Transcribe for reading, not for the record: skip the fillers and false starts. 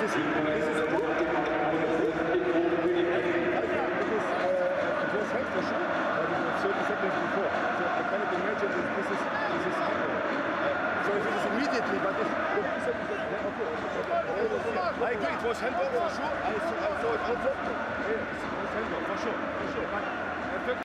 I agree, it was handball for sure.